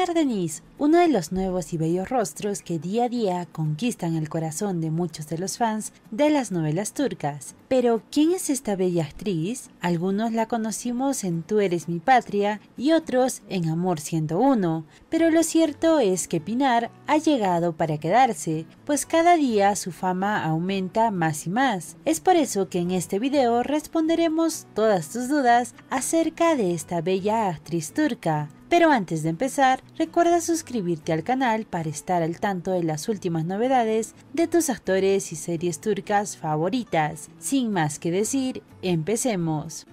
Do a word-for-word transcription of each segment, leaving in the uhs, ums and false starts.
Pinar Deniz, uno de los nuevos y bellos rostros que día a día conquistan el corazón de muchos de los fans de las novelas turcas. Pero, ¿quién es esta bella actriz? Algunos la conocimos en Tú eres mi patria y otros en Amor ciento uno, pero lo cierto es que Pinar ha llegado para quedarse, pues cada día su fama aumenta más y más. Es por eso que en este video responderemos todas tus dudas acerca de esta bella actriz turca. Pero antes de empezar, recuerda suscribirte al canal para estar al tanto de las últimas novedades de tus actores y series turcas favoritas. Sin más que decir, empecemos.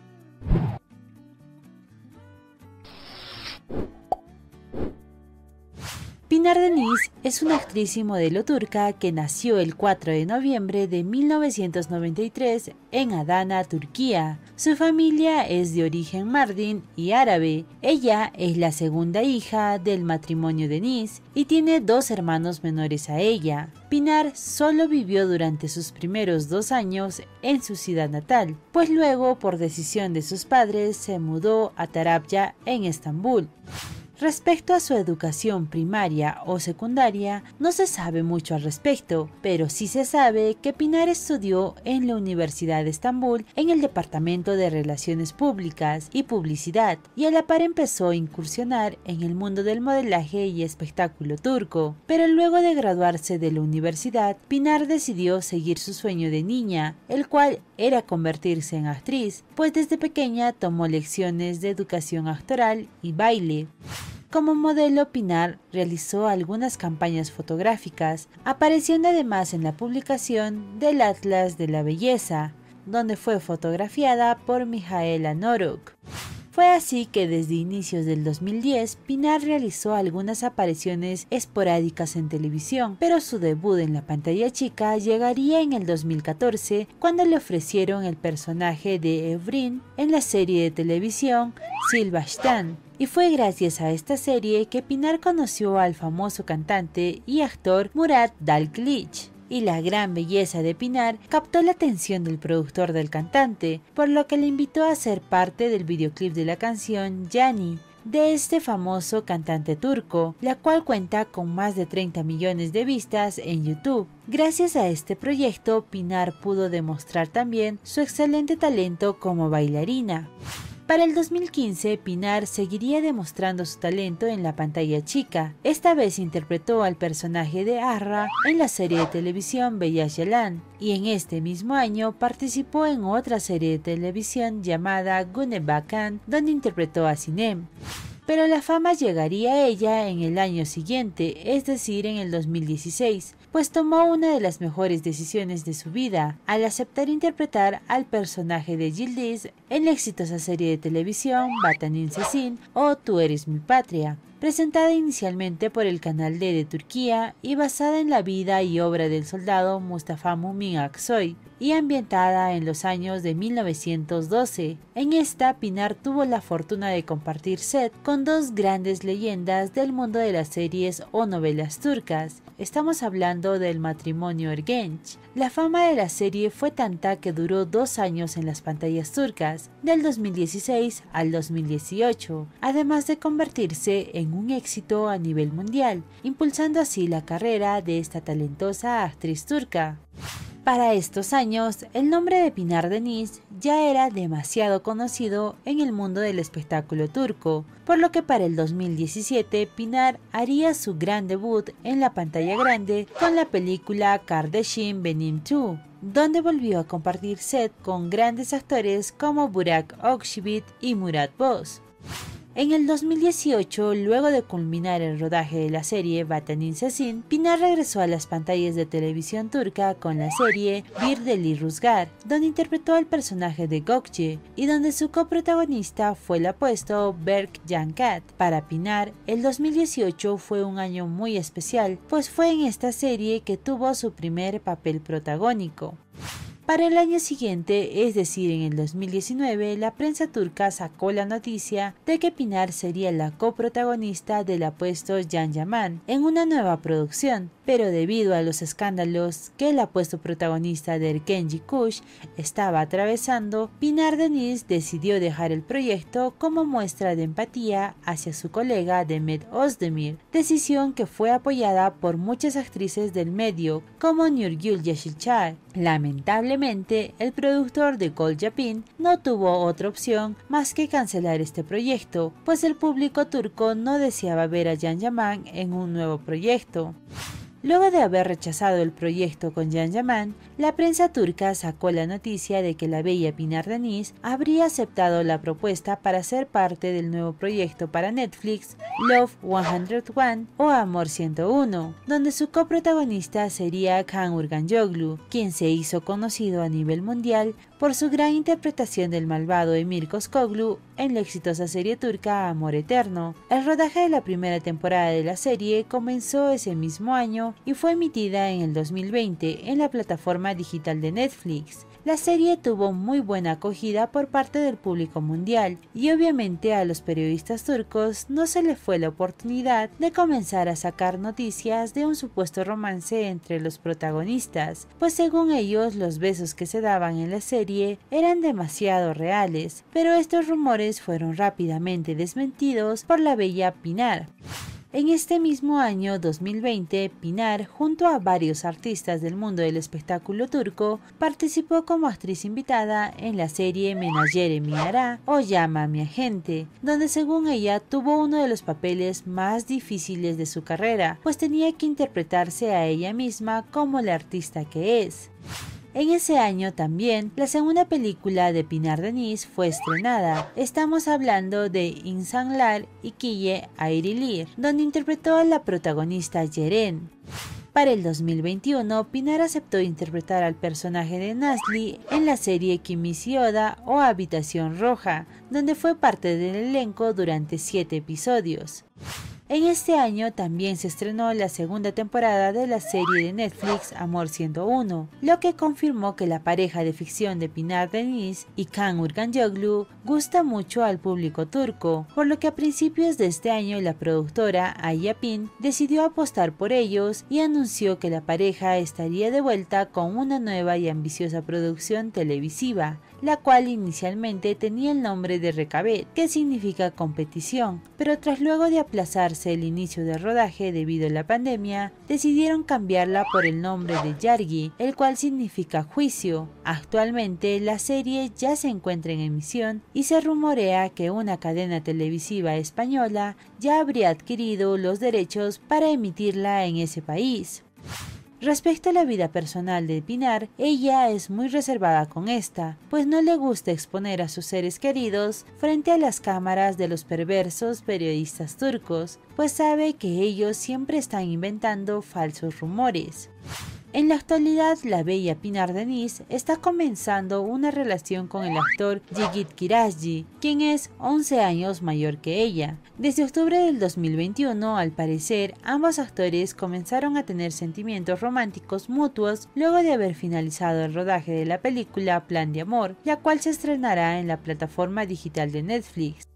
Pinar Deniz es una actriz y modelo turca que nació el cuatro de noviembre de mil novecientos noventa y tres en Adana, Turquía. Su familia es de origen mardin y árabe. Ella es la segunda hija del matrimonio Deniz y tiene dos hermanos menores a ella. Pinar solo vivió durante sus primeros dos años en su ciudad natal, pues luego, por decisión de sus padres, se mudó a Tarabya en Estambul. Respecto a su educación primaria o secundaria, no se sabe mucho al respecto, pero sí se sabe que Pinar estudió en la Universidad de Estambul en el Departamento de Relaciones Públicas y Publicidad, y a la par empezó a incursionar en el mundo del modelaje y espectáculo turco. Pero luego de graduarse de la universidad, Pinar decidió seguir su sueño de niña, el cual era convertirse en actriz, pues desde pequeña tomó lecciones de educación actoral y baile. Como modelo, Pinar realizó algunas campañas fotográficas, apareciendo además en la publicación del Atlas de la Belleza, donde fue fotografiada por Mijaela Noruk. Fue así que desde inicios del dos mil diez, Pinar realizó algunas apariciones esporádicas en televisión, pero su debut en la pantalla chica llegaría en el dos mil catorce, cuando le ofrecieron el personaje de Evrin en la serie de televisión Silvastan. Y fue gracias a esta serie que Pinar conoció al famoso cantante y actor Murat Dalklitch. Y la gran belleza de Pinar captó la atención del productor del cantante, por lo que le invitó a ser parte del videoclip de la canción Yani, de este famoso cantante turco, la cual cuenta con más de treinta millones de vistas en YouTube. Gracias a este proyecto, Pinar pudo demostrar también su excelente talento como bailarina. Para el dos mil quince, Pinar seguiría demostrando su talento en la pantalla chica. Esta vez interpretó al personaje de Arra en la serie de televisión Beyaz Yılan, y en este mismo año participó en otra serie de televisión llamada Gunebakan, donde interpretó a Sinem. Pero la fama llegaría a ella en el año siguiente, es decir, en el dos mil dieciséis, pues tomó una de las mejores decisiones de su vida al aceptar interpretar al personaje de Yildiz en la exitosa serie de televisión Vatanim Sensin o Tú eres mi patria, presentada inicialmente por el Canal D de Turquía y basada en la vida y obra del soldado Mustafa Mumin Aksoy, y ambientada en los años de mil novecientos doce. En esta, Pinar tuvo la fortuna de compartir set con dos grandes leyendas del mundo de las series o novelas turcas. Estamos hablando del matrimonio Ergenç. La fama de la serie fue tanta que duró dos años en las pantallas turcas, del dos mil dieciséis al dos mil dieciocho, además de convertirse en un éxito a nivel mundial, impulsando así la carrera de esta talentosa actriz turca. Para estos años, el nombre de Pinar Deniz ya era demasiado conocido en el mundo del espectáculo turco, por lo que para el dos mil diecisiete Pinar haría su gran debut en la pantalla grande con la película Kardeşim Benim iki, donde volvió a compartir set con grandes actores como Burak Özçivit y Murat Boz. En el dos mil dieciocho, luego de culminar el rodaje de la serie Vatanim Sensin, Pinar regresó a las pantallas de televisión turca con la serie Bir Deli Rusgar, donde interpretó al personaje de Gökçe y donde su coprotagonista fue el apuesto Berk Yankat. Para Pinar, el dos mil dieciocho fue un año muy especial, pues fue en esta serie que tuvo su primer papel protagónico. Para el año siguiente, es decir en el dos mil diecinueve, la prensa turca sacó la noticia de que Pinar sería la coprotagonista del apuesto Can Yaman en una nueva producción, pero debido a los escándalos que el apuesto protagonista de Erkenji Kuş estaba atravesando, Pinar Deniz decidió dejar el proyecto como muestra de empatía hacia su colega Demet Özdemir, decisión que fue apoyada por muchas actrices del medio como Nergül Yeşilçay. Lamentablemente, el productor de Gold Film no tuvo otra opción más que cancelar este proyecto, pues el público turco no deseaba ver a Can Yaman en un nuevo proyecto. Luego de haber rechazado el proyecto con Can Yaman, la prensa turca sacó la noticia de que la bella Pinar Deniz habría aceptado la propuesta para ser parte del nuevo proyecto para Netflix, Love ciento uno o Amor ciento uno, donde su coprotagonista sería Kaan Urgancıoğlu, quien se hizo conocido a nivel mundial por su gran interpretación del malvado Emir Koskoğlu en la exitosa serie turca Amor Eterno. El rodaje de la primera temporada de la serie comenzó ese mismo año y fue emitida en el dos mil veinte en la plataforma digital de Netflix. La serie tuvo muy buena acogida por parte del público mundial y obviamente a los periodistas turcos no se les fue la oportunidad de comenzar a sacar noticias de un supuesto romance entre los protagonistas, pues según ellos los besos que se daban en la serie eran demasiado reales, pero estos rumores fueron rápidamente desmentidos por la bella Pinar. En este mismo año dos mil veinte, Pinar, junto a varios artistas del mundo del espectáculo turco, participó como actriz invitada en la serie Mejameri Ara o Llama a mi agente, donde según ella tuvo uno de los papeles más difíciles de su carrera, pues tenía que interpretarse a ella misma como la artista que es. En ese año también, la segunda película de Pinar Deniz fue estrenada. Estamos hablando de İnsanlar İkiye Ayrılır, donde interpretó a la protagonista Yeren. Para el dos mil veintiuno, Pinar aceptó interpretar al personaje de Nazlı en la serie Kimisi Oda o Habitación Roja, donde fue parte del elenco durante siete episodios. En este año también se estrenó la segunda temporada de la serie de Netflix Amor ciento uno, lo que confirmó que la pareja de ficción de Pinar Deniz y Kaan Urgancıoğlu gusta mucho al público turco, por lo que a principios de este año la productora Ayapin decidió apostar por ellos y anunció que la pareja estaría de vuelta con una nueva y ambiciosa producción televisiva, la cual inicialmente tenía el nombre de Rekabet, que significa competición, pero tras luego de aplazarse el inicio del rodaje debido a la pandemia, decidieron cambiarla por el nombre de Yargi, el cual significa juicio. Actualmente la serie ya se encuentra en emisión y se rumorea que una cadena televisiva española ya habría adquirido los derechos para emitirla en ese país. Respecto a la vida personal de Pinar, ella es muy reservada con esta, pues no le gusta exponer a sus seres queridos frente a las cámaras de los perversos periodistas turcos, pues sabe que ellos siempre están inventando falsos rumores. En la actualidad, la bella Pinar Deniz está comenzando una relación con el actor Yigit Kirajci, quien es once años mayor que ella. Desde octubre del dos mil veintiuno, al parecer, ambos actores comenzaron a tener sentimientos románticos mutuos luego de haber finalizado el rodaje de la película Plan de Amor, la cual se estrenará en la plataforma digital de Netflix.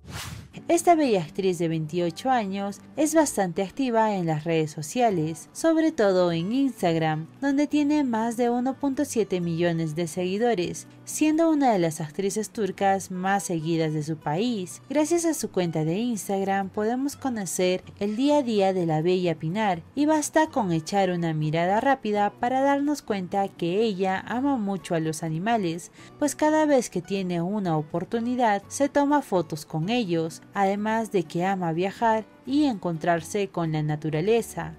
Esta bella actriz de veintiocho años es bastante activa en las redes sociales, sobre todo en Instagram, donde tiene más de uno punto siete millones de seguidores, siendo una de las actrices turcas más seguidas de su país. Gracias a su cuenta de Instagram podemos conocer el día a día de la bella Pinar y basta con echar una mirada rápida para darnos cuenta que ella ama mucho a los animales, pues cada vez que tiene una oportunidad se toma fotos con ellos, además de que ama viajar y encontrarse con la naturaleza.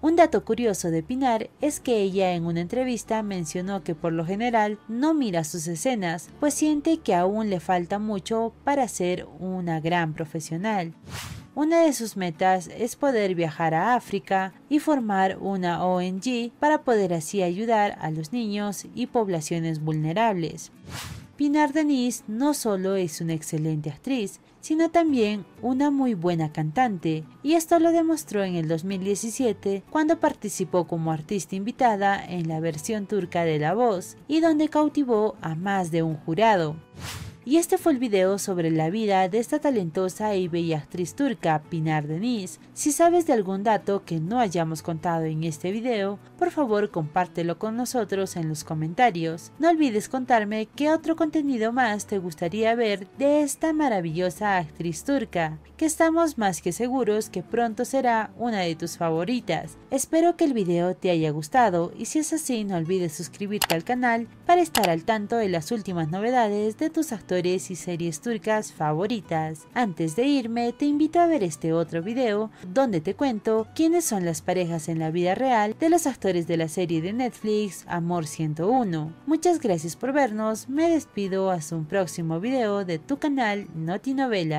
Un dato curioso de Pinar es que ella en una entrevista mencionó que por lo general no mira sus escenas, pues siente que aún le falta mucho para ser una gran profesional. Una de sus metas es poder viajar a África y formar una O N G para poder así ayudar a los niños y poblaciones vulnerables. Pinar Deniz no solo es una excelente actriz, sino también una muy buena cantante, y esto lo demostró en el dos mil diecisiete cuando participó como artista invitada en la versión turca de La Voz, y donde cautivó a más de un jurado. Y este fue el video sobre la vida de esta talentosa y bella actriz turca, Pinar Deniz. Si sabes de algún dato que no hayamos contado en este video, por favor compártelo con nosotros en los comentarios. No olvides contarme qué otro contenido más te gustaría ver de esta maravillosa actriz turca, que estamos más que seguros que pronto será una de tus favoritas. Espero que el video te haya gustado y si es así no olvides suscribirte al canal para estar al tanto de las últimas novedades de tus actores y series turcas favoritas. Antes de irme, te invito a ver este otro video donde te cuento quiénes son las parejas en la vida real de los actores de la serie de Netflix Amor ciento uno. Muchas gracias por vernos, me despido hasta un próximo video de tu canal Notinovela.